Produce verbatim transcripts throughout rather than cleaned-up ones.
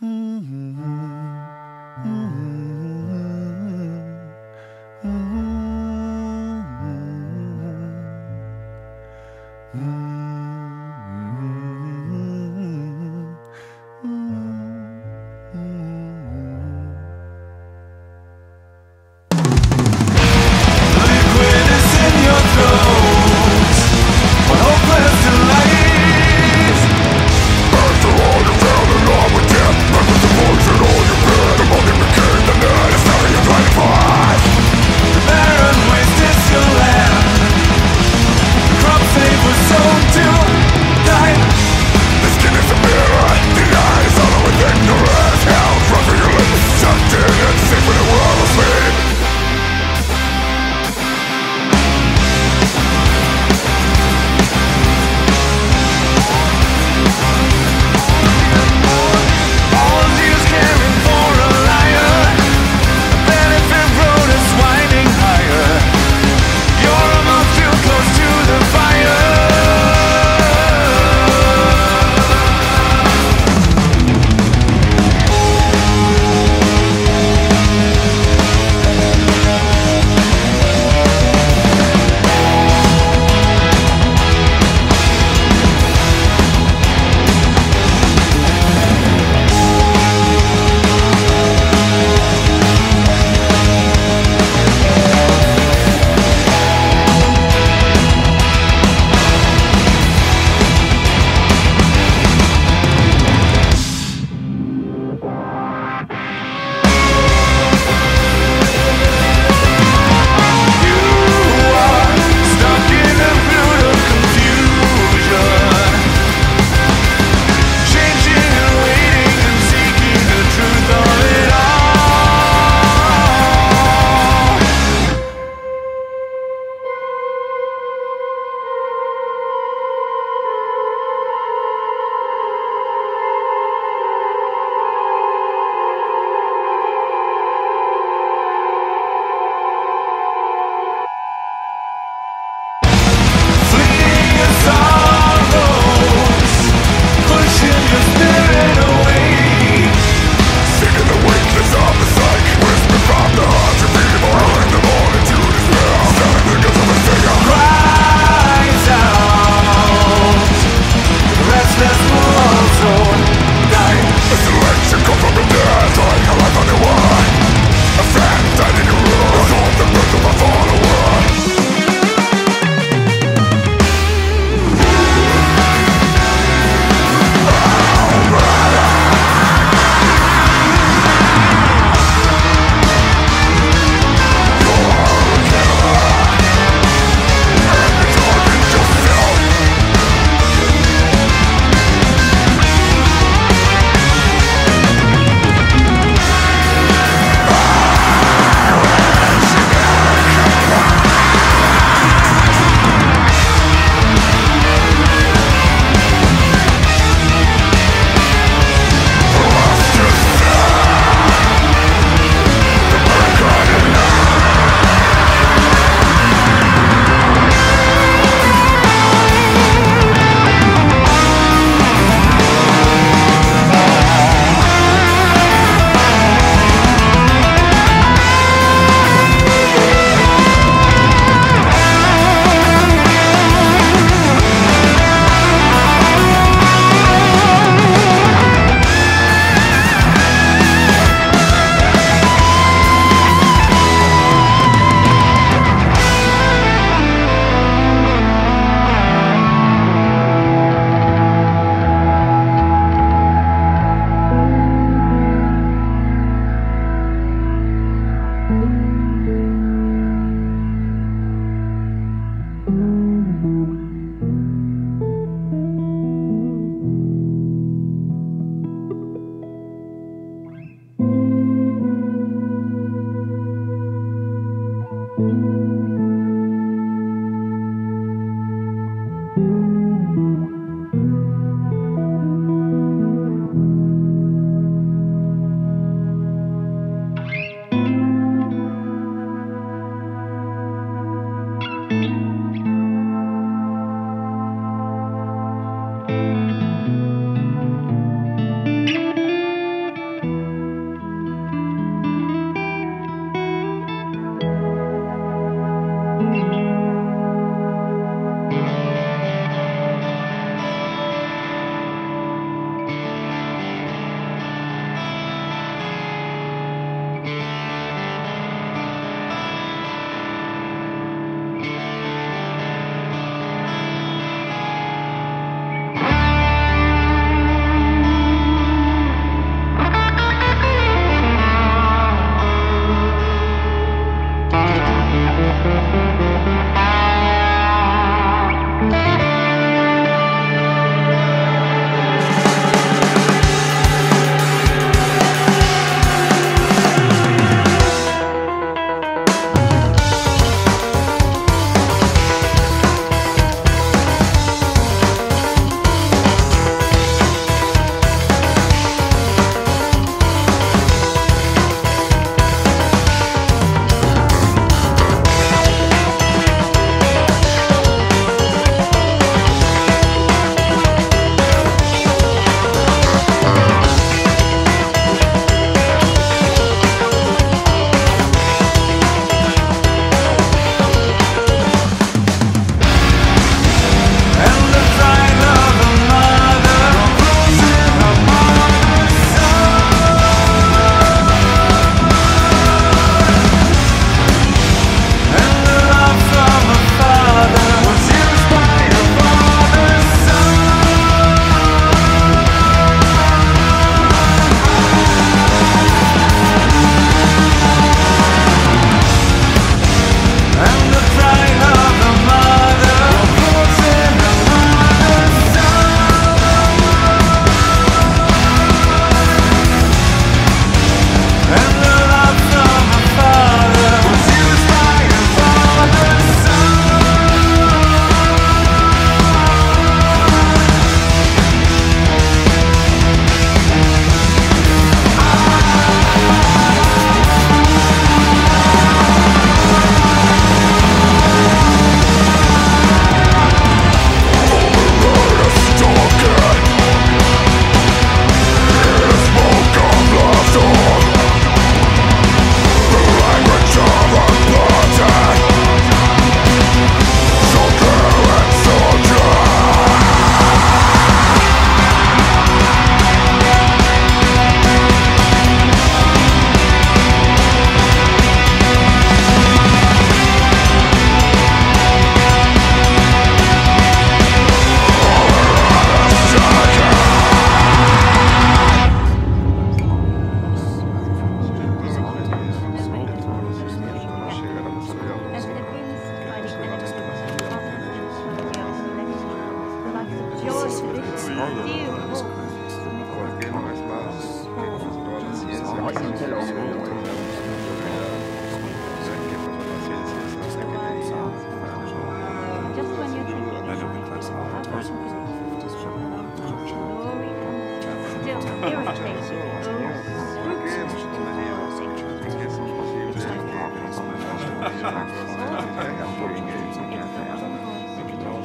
After all, you found an arm with death, back with the voice.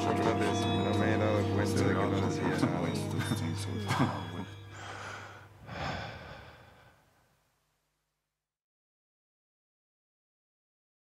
Agradeço, minha mãe era coisa que eu não fazia.